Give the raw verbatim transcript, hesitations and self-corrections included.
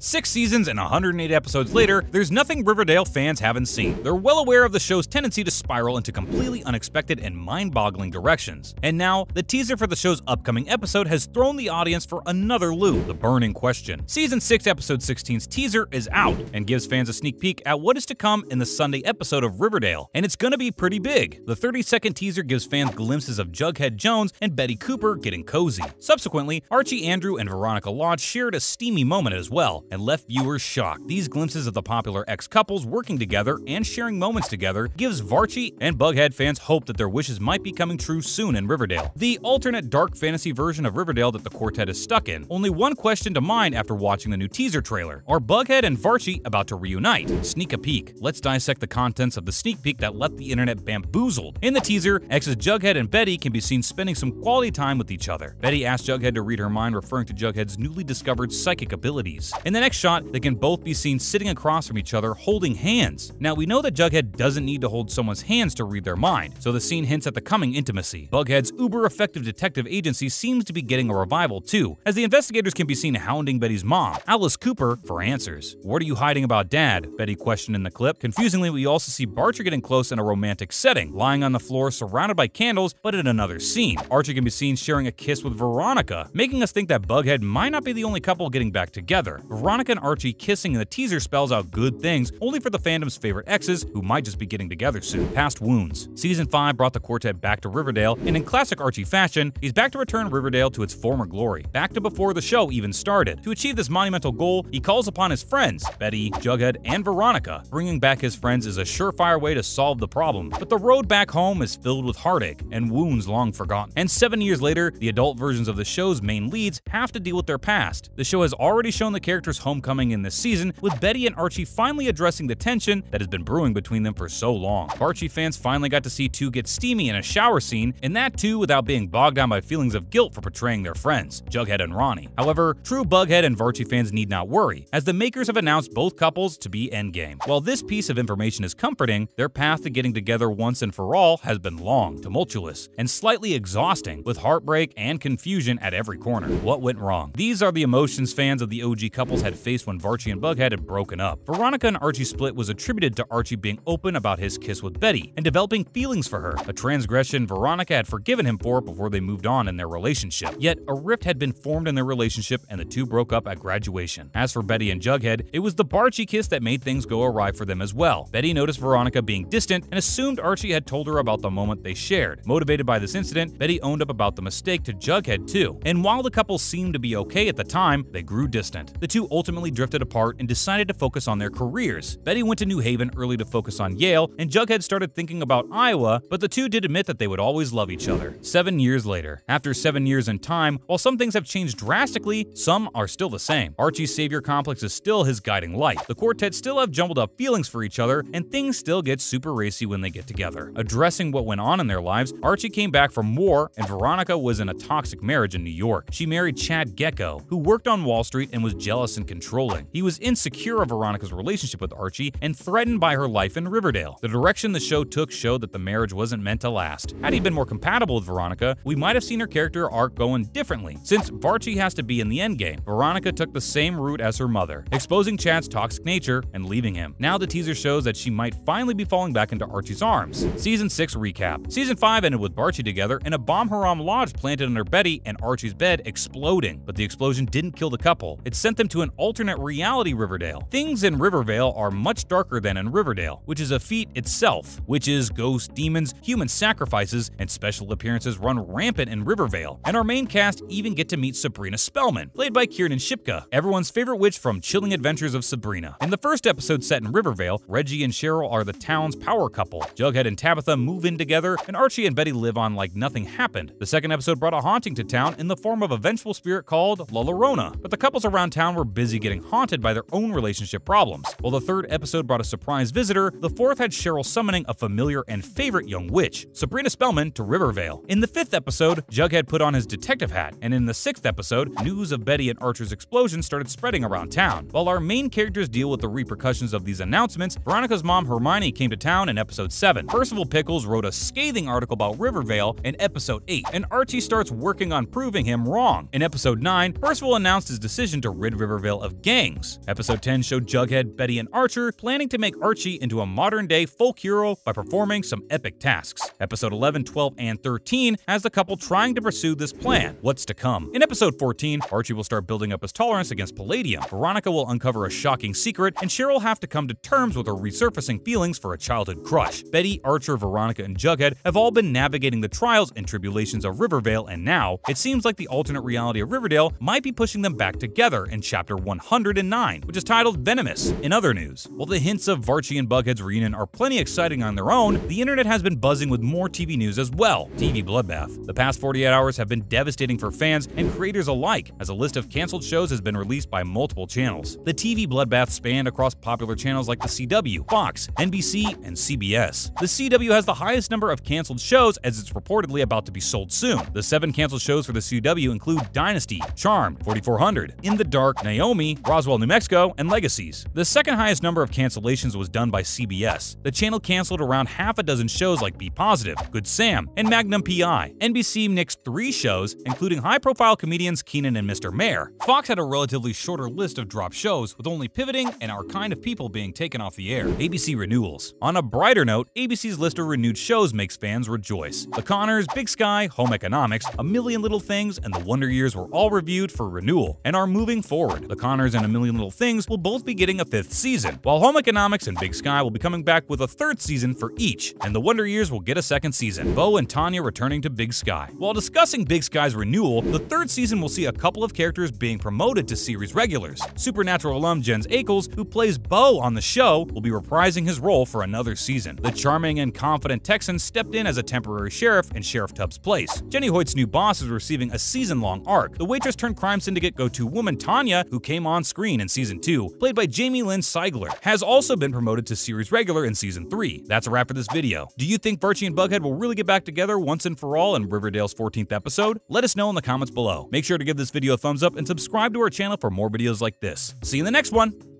Six seasons and one hundred eight episodes later, there's nothing Riverdale fans haven't seen. They're well aware of the show's tendency to spiral into completely unexpected and mind-boggling directions. And now, the teaser for the show's upcoming episode has thrown the audience for another loop, the burning question. Season six, Episode sixteen's teaser is out and gives fans a sneak peek at what is to come in the Sunday episode of Riverdale, and it's gonna be pretty big. The thirty-second teaser gives fans glimpses of Jughead Jones and Betty Cooper getting cozy. Subsequently, Archie Andrews and Veronica Lodge shared a steamy moment as well, and left viewers shocked. These glimpses of the popular ex-couples working together and sharing moments together gives Varchie and Bughead fans hope that their wishes might be coming true soon in Riverdale, the alternate dark fantasy version of Riverdale that the quartet is stuck in. Only one question to mind after watching the new teaser trailer. Are Bughead and Varchie about to reunite? Sneak a peek. Let's dissect the contents of the sneak peek that left the internet bamboozled. In the teaser, exes Jughead and Betty can be seen spending some quality time with each other. Betty asks Jughead to read her mind, referring to Jughead's newly discovered psychic abilities. In the next shot, they can both be seen sitting across from each other holding hands. Now, we know that Jughead doesn't need to hold someone's hands to read their mind, so the scene hints at the coming intimacy. Bughead's uber-effective detective agency seems to be getting a revival too, as the investigators can be seen hounding Betty's mom, Alice Cooper, for answers. "What are you hiding about Dad?" Betty questioned in the clip. Confusingly, we also see Archer getting close in a romantic setting, lying on the floor surrounded by candles, but in another scene. Archer can be seen sharing a kiss with Veronica, making us think that Bughead might not be the only couple getting back together. Veronica and Archie kissing in the teaser spells out good things, only for the fandom's favorite exes, who might just be getting together soon. Past wounds. Season five brought the quartet back to Riverdale, and in classic Archie fashion, he's back to return Riverdale to its former glory, back to before the show even started. To achieve this monumental goal, he calls upon his friends, Betty, Jughead, and Veronica. Bringing back his friends is a surefire way to solve the problem, but the road back home is filled with heartache and wounds long forgotten. And seven years later, the adult versions of the show's main leads have to deal with their past. The show has already shown the characters' homecoming in this season, with Betty and Archie finally addressing the tension that has been brewing between them for so long. Archie fans finally got to see two get steamy in a shower scene, and that too without being bogged down by feelings of guilt for betraying their friends, Jughead and Ronnie. However, true Bughead and Varchie fans need not worry, as the makers have announced both couples to be endgame. While this piece of information is comforting, their path to getting together once and for all has been long, tumultuous, and slightly exhausting, with heartbreak and confusion at every corner. What went wrong? These are the emotions fans of the O G couples had faced when Varchie and Bughead had broken up. Veronica and Archie's split was attributed to Archie being open about his kiss with Betty and developing feelings for her, a transgression Veronica had forgiven him for before they moved on in their relationship. Yet, a rift had been formed in their relationship and the two broke up at graduation. As for Betty and Jughead, it was the Varchie kiss that made things go awry for them as well. Betty noticed Veronica being distant and assumed Archie had told her about the moment they shared. Motivated by this incident, Betty owned up about the mistake to Jughead too, and while the couple seemed to be okay at the time, they grew distant. The two ultimately drifted apart and decided to focus on their careers. Betty went to New Haven early to focus on Yale, and Jughead started thinking about Iowa, but the two did admit that they would always love each other. Seven years later. After seven years in time, while some things have changed drastically, some are still the same. Archie's savior complex is still his guiding light. The quartet still have jumbled up feelings for each other, and things still get super racy when they get together. Addressing what went on in their lives, Archie came back from war, and Veronica was in a toxic marriage in New York. She married Chad Gecko, who worked on Wall Street and was jealous and controlling. He was insecure of Veronica's relationship with Archie and threatened by her life in Riverdale. The direction the show took showed that the marriage wasn't meant to last. Had he been more compatible with Veronica, we might have seen her character arc going differently. Since Varchie has to be in the endgame, Veronica took the same route as her mother, exposing Chad's toxic nature and leaving him. Now the teaser shows that she might finally be falling back into Archie's arms. Season six recap. Season five ended with Varchie together and a bomb Haram Lodge planted under Betty and Archie's bed exploding, but the explosion didn't kill the couple. It sent them to an alternate reality Riverdale. Things in Rivervale are much darker than in Riverdale, which is a feat itself. Witches, ghosts, demons, human sacrifices, and special appearances run rampant in Rivervale, and our main cast even get to meet Sabrina Spellman, played by Kiernan Shipka, everyone's favorite witch from Chilling Adventures of Sabrina. In the first episode set in Rivervale, Reggie and Cheryl are the town's power couple. Jughead and Tabitha move in together, and Archie and Betty live on like nothing happened. The second episode brought a haunting to town in the form of a vengeful spirit called La Llorona, but the couples around town were busy getting haunted by their own relationship problems. While the third episode brought a surprise visitor, the fourth had Cheryl summoning a familiar and favorite young witch, Sabrina Spellman, to Rivervale. In the fifth episode, Jughead put on his detective hat, and in the sixth episode, news of Betty and Archer's explosion started spreading around town. While our main characters deal with the repercussions of these announcements, Veronica's mom Hermione came to town in episode seven. Percival Pickles wrote a scathing article about Rivervale in episode eight, and Archie starts working on proving him wrong. In episode nine, Percival announced his decision to rid Rivervale Rivervale of gangs. Episode ten showed Jughead, Betty, and Archer planning to make Archie into a modern-day folk hero by performing some epic tasks. Episode eleven, twelve, and thirteen has the couple trying to pursue this plan. What's to come? In episode fourteen, Archie will start building up his tolerance against palladium. Veronica will uncover a shocking secret, and Cheryl will have to come to terms with her resurfacing feelings for a childhood crush. Betty, Archer, Veronica, and Jughead have all been navigating the trials and tribulations of Rivervale, and now it seems like the alternate reality of Riverdale might be pushing them back together in chapter one hundred nine, which is titled Venomous. In other news, while the hints of Varchie and Bughead's reunion are plenty exciting on their own, the internet has been buzzing with more T V news as well. T V bloodbath. The past forty-eight hours have been devastating for fans and creators alike, as a list of canceled shows has been released by multiple channels. The T V bloodbath spanned across popular channels like The C W, Fox, N B C, and C B S. The C W has the highest number of canceled shows, as it's reportedly about to be sold soon. The seven canceled shows for The C W include Dynasty, Charmed, forty-four hundred, In the Dark, Naomi, Roswell, New Mexico, and Legacies. The second highest number of cancellations was done by C B S. The channel canceled around half a dozen shows like Be Positive, Good Sam, and Magnum P I. N B C nixed three shows, including high-profile comedians Keenan and Mister Mayor. Fox had a relatively shorter list of dropped shows, with only Pivoting and Our Kind of People being taken off the air. A B C renewals. On a brighter note, A B C's list of renewed shows makes fans rejoice. The Conners, Big Sky, Home Economics, A Million Little Things, and The Wonder Years were all reviewed for renewal and are moving forward. The Conners and A Million Little Things will both be getting a fifth season, while Home Economics and Big Sky will be coming back with a third season for each, and The Wonder Years will get a second season. Bo and Tanya returning to Big Sky. While discussing Big Sky's renewal, the third season will see a couple of characters being promoted to series regulars. Supernatural alum Jens Ackles, who plays Bo on the show, will be reprising his role for another season. The charming and confident Texan stepped in as a temporary sheriff in Sheriff Tubbs' place. Jenny Hoyt's new boss is receiving a season-long arc. The waitress-turned-crime syndicate go-to woman Tanya, who came on screen in season two, played by Jamie Lynn Seigler, has also been promoted to series regular in season three. That's a wrap for this video. Do you think Varchie and Bughead will really get back together once and for all in Riverdale's fourteenth episode? Let us know in the comments below. Make sure to give this video a thumbs up and subscribe to our channel for more videos like this. See you in the next one!